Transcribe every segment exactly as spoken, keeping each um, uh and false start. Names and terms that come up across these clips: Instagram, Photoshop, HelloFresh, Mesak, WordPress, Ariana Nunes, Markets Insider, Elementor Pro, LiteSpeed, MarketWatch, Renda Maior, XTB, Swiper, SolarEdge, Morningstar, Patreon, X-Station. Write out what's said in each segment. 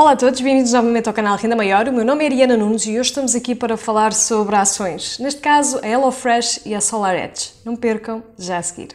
Olá a todos, bem-vindos novamente ao canal Renda Maior. O meu nome é Ariana Nunes e hoje estamos aqui para falar sobre ações, neste caso a HelloFresh e a SolarEdge. Não percam, já a seguir.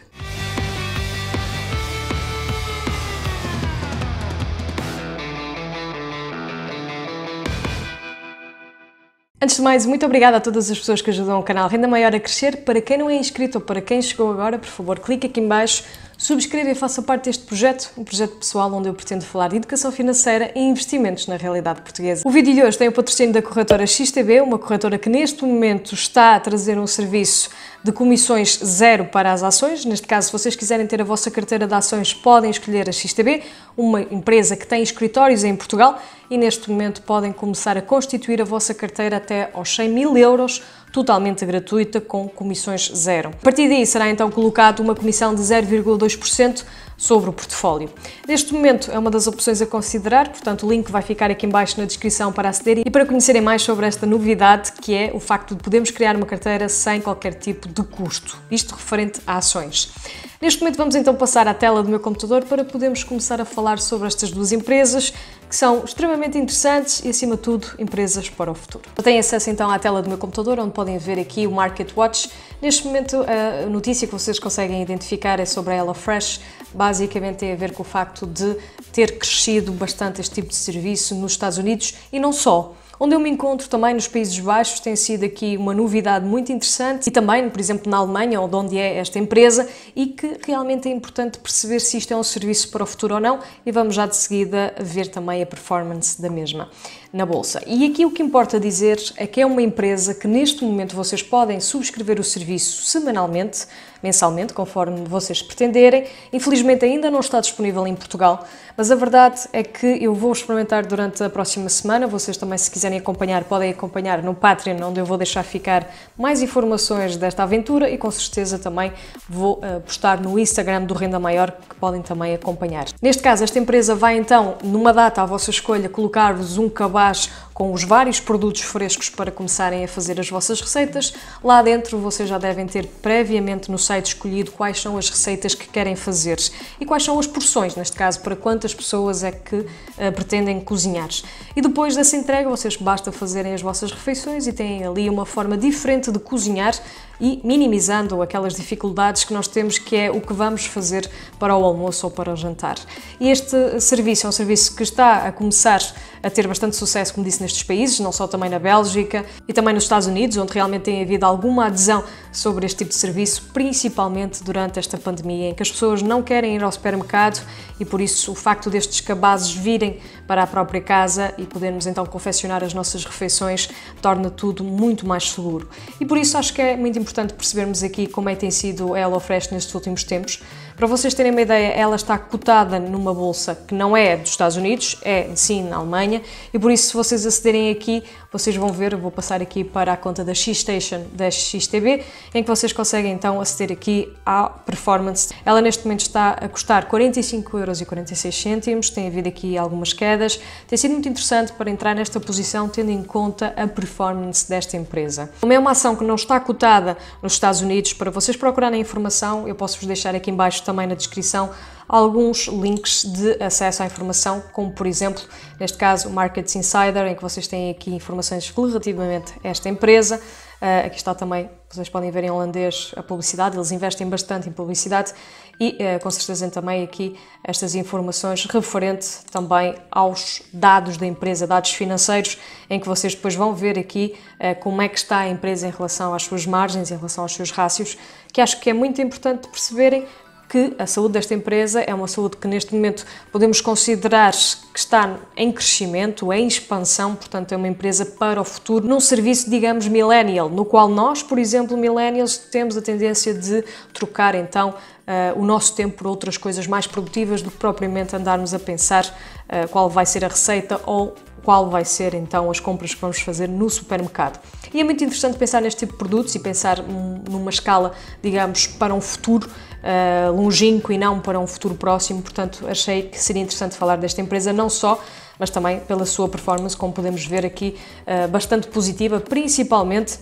Antes de mais, muito obrigada a todas as pessoas que ajudam o canal Renda Maior a crescer. Para quem não é inscrito ou para quem chegou agora, por favor, clique aqui em baixo, subscreva e faça parte deste projeto, um projeto pessoal onde eu pretendo falar de educação financeira e investimentos na realidade portuguesa. O vídeo de hoje tem o patrocínio da corretora X T B, uma corretora que neste momento está a trazer um serviço de comissões zero para as ações. Neste caso, se vocês quiserem ter a vossa carteira de ações, podem escolher a X T B, uma empresa que tem escritórios em Portugal, e neste momento podem começar a constituir a vossa carteira até aos cem mil euros, totalmente gratuita, com comissões zero. A partir daí será então colocado uma comissão de zero vírgula dois por cento sobre o portfólio. Neste momento é uma das opções a considerar, portanto o link vai ficar aqui em baixo na descrição para acederem e para conhecerem mais sobre esta novidade, que é o facto de podermos criar uma carteira sem qualquer tipo de custo, isto referente a ações. Neste momento vamos então passar à tela do meu computador para podermos começar a falar sobre estas duas empresas, que são extremamente interessantes e, acima de tudo, empresas para o futuro. Eu tenho acesso então à tela do meu computador, onde podem ver aqui o Market Watch. Neste momento a notícia que vocês conseguem identificar é sobre a HelloFresh. Basicamente tem a ver com o facto de ter crescido bastante este tipo de serviço nos Estados Unidos e não só. Onde eu me encontro também nos Países Baixos tem sido aqui uma novidade muito interessante, e também, por exemplo, na Alemanha, onde é esta empresa, e que realmente é importante perceber se isto é um serviço para o futuro ou não, e vamos já de seguida ver também a performance da mesma na Bolsa. E aqui o que importa dizer é que é uma empresa que neste momento vocês podem subscrever o serviço semanalmente, mensalmente, conforme vocês pretenderem. Infelizmente ainda não está disponível em Portugal, mas a verdade é que eu vou experimentar durante a próxima semana. Vocês também, se quiserem acompanhar, podem acompanhar no Patreon, onde eu vou deixar ficar mais informações desta aventura, e com certeza também vou uh, postar no Instagram do Renda Maior, que podem também acompanhar. Neste caso, esta empresa vai então, numa data à vossa escolha, colocar-vos um cabaz com os vários produtos frescos para começarem a fazer as vossas receitas. Lá dentro vocês já devem ter previamente no site escolhido quais são as receitas que querem fazer e quais são as porções, neste caso, para quantas pessoas é que uh, pretendem cozinhar. E depois dessa entrega vocês basta fazerem as vossas refeições e têm ali uma forma diferente de cozinhar, e minimizando aquelas dificuldades que nós temos, que é o que vamos fazer para o almoço ou para o jantar. E este serviço é um serviço que está a começar a ter bastante sucesso, como disse, nestes países, não só, também na Bélgica e também nos Estados Unidos, onde realmente tem havido alguma adesão sobre este tipo de serviço, principalmente durante esta pandemia, em que as pessoas não querem ir ao supermercado, e por isso o facto destes cabazes virem para a própria casa e podermos então confeccionar as nossas refeições torna tudo muito mais seguro. E por isso acho que é muito importante percebermos aqui como é que tem sido a HelloFresh nestes últimos tempos. Para vocês terem uma ideia, ela está cotada numa bolsa que não é dos Estados Unidos, é sim na Alemanha, e por isso, se vocês acederem aqui, vocês vão ver, vou passar aqui para a conta da X-Station da X T B, em que vocês conseguem então aceder aqui à performance. Ela neste momento está a custar quarenta e cinco euros e quarenta e seis cêntimos, tem havido aqui algumas quedas. Tem sido muito interessante para entrar nesta posição, tendo em conta a performance desta empresa. Como é uma ação que não está cotada nos Estados Unidos, para vocês procurarem informação, eu posso-vos deixar aqui em baixo também na descrição alguns links de acesso à informação, como por exemplo, neste caso, o Markets Insider, em que vocês têm aqui informações relativamente a esta empresa. Uh, aqui está também, vocês podem ver em holandês, a publicidade. Eles investem bastante em publicidade e uh, com certeza também aqui estas informações referente também aos dados da empresa, dados financeiros, em que vocês depois vão ver aqui uh, como é que está a empresa em relação às suas margens, em relação aos seus rácios, que acho que é muito importante perceberem que a saúde desta empresa é uma saúde que neste momento podemos considerar que está em crescimento, em expansão, portanto é uma empresa para o futuro, num serviço, digamos, millennial, no qual nós, por exemplo, millennials, temos a tendência de trocar então Uh, o nosso tempo por outras coisas mais produtivas do que propriamente andarmos a pensar uh, qual vai ser a receita ou qual vai ser então as compras que vamos fazer no supermercado. E é muito interessante pensar neste tipo de produtos e pensar um, numa escala, digamos, para um futuro uh, longínquo e não para um futuro próximo. Portanto, achei que seria interessante falar desta empresa, não só, mas também pela sua performance, como podemos ver aqui, uh, bastante positiva, principalmente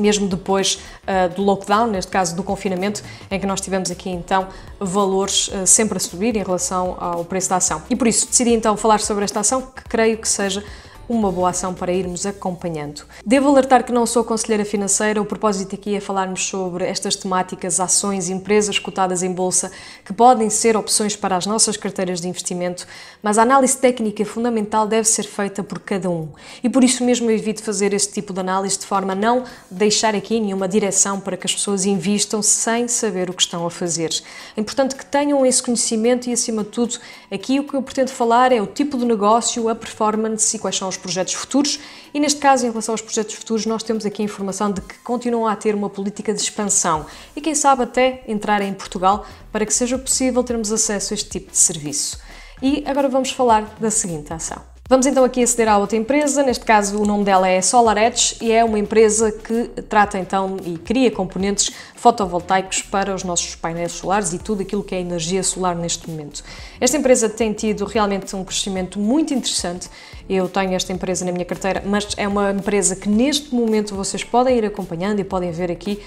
mesmo depois uh, do lockdown, neste caso do confinamento, em que nós tivemos aqui então valores uh, sempre a subir em relação ao preço da ação. E por isso decidi então falar sobre esta ação, que creio que seja uma boa ação para irmos acompanhando. Devo alertar que não sou conselheira financeira, o propósito aqui é falarmos sobre estas temáticas, ações, empresas cotadas em bolsa, que podem ser opções para as nossas carteiras de investimento, mas a análise técnica fundamental deve ser feita por cada um. E por isso mesmo eu evito fazer este tipo de análise, de forma a não deixar aqui nenhuma direção para que as pessoas investam sem saber o que estão a fazer. É importante que tenham esse conhecimento e, acima de tudo, aqui o que eu pretendo falar é o tipo de negócio, a performance e quais são os projetos futuros, e neste caso, em relação aos projetos futuros, nós temos aqui a informação de que continuam a ter uma política de expansão e quem sabe até entrar em Portugal para que seja possível termos acesso a este tipo de serviço. E agora vamos falar da seguinte ação. Vamos então aqui aceder à outra empresa, neste caso o nome dela é SolarEdge e é uma empresa que trata então e cria componentes fotovoltaicos para os nossos painéis solares e tudo aquilo que é energia solar neste momento. Esta empresa tem tido realmente um crescimento muito interessante. Eu tenho esta empresa na minha carteira, mas é uma empresa que neste momento vocês podem ir acompanhando e podem ver aqui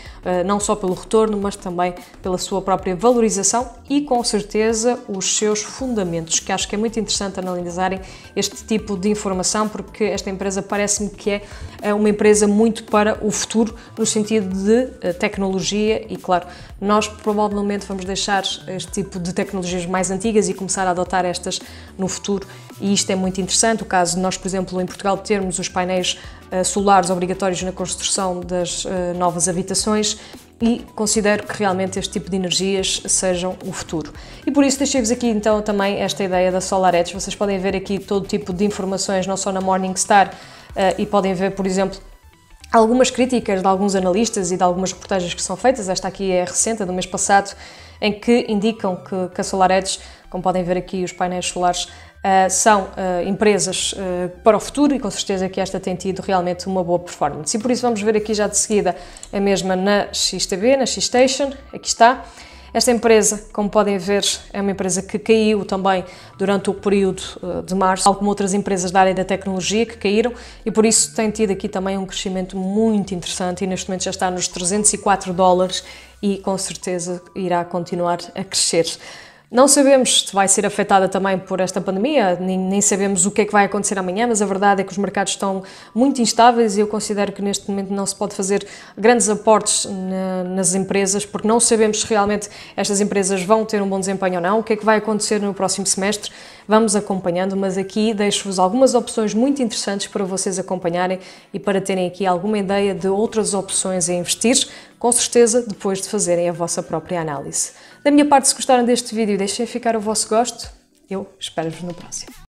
não só pelo retorno, mas também pela sua própria valorização e com certeza os seus fundamentos, que acho que é muito interessante analisarem este tipo tipo de informação, porque esta empresa parece-me que é uma empresa muito para o futuro, no sentido de tecnologia, e claro, nós provavelmente vamos deixar este tipo de tecnologias mais antigas e começar a adotar estas no futuro, e isto é muito interessante. O caso de nós, por exemplo, em Portugal, termos os painéis solares obrigatórios na construção das novas habitações, e considero que realmente este tipo de energias sejam o futuro. E por isso deixei-vos aqui então também esta ideia da SolarEdge. Vocês podem ver aqui todo tipo de informações, não só na Morningstar, e podem ver, por exemplo, algumas críticas de alguns analistas e de algumas reportagens que são feitas. Esta aqui é recente, do mês passado, em que indicam que, que a SolarEdge, como podem ver aqui, os painéis solares Uh, são uh, empresas uh, para o futuro, e com certeza que esta tem tido realmente uma boa performance. E por isso vamos ver aqui já de seguida a mesma na X T B, na X-Station, aqui está. Esta empresa, como podem ver, é uma empresa que caiu também durante o período de março, tal como outras empresas da área da tecnologia que caíram, e por isso tem tido aqui também um crescimento muito interessante e neste momento já está nos trezentos e quatro dólares e com certeza irá continuar a crescer. Não sabemos se vai ser afetada também por esta pandemia, nem, nem sabemos o que é que vai acontecer amanhã, mas a verdade é que os mercados estão muito instáveis e eu considero que neste momento não se pode fazer grandes aportes na, nas empresas, porque não sabemos se realmente estas empresas vão ter um bom desempenho ou não, o que é que vai acontecer no próximo semestre. Vamos acompanhando, mas aqui deixo-vos algumas opções muito interessantes para vocês acompanharem e para terem aqui alguma ideia de outras opções a investir, com certeza depois de fazerem a vossa própria análise. Da minha parte, se gostaram deste vídeo, deixem ficar o vosso gosto. Eu espero-vos no próximo.